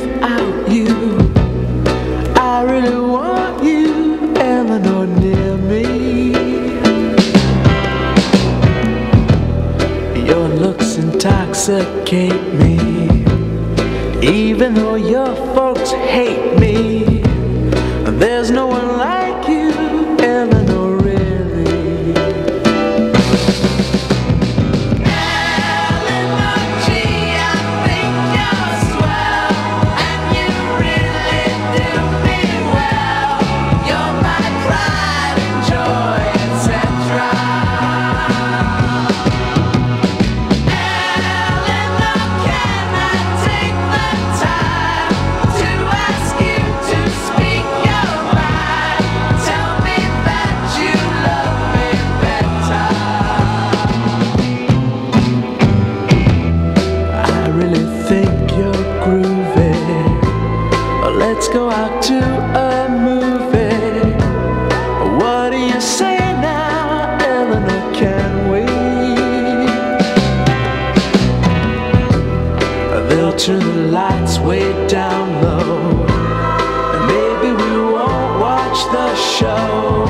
without you. I really want you, Elenore, near me. Your looks intoxicate me, even though your folks hate me. There's no one like you, Elenore, really. Elenore, gee, I think you're swell, and you really do me well. You're my pride and joy, etc. Elenore, can I take the time to ask you to speak your mind? Tell me that you love me better. I really think you're groovy. Let's go out to a movie. What do you say now, Elenore, can we? They'll turn the lights way down low, and maybe we won't watch the show.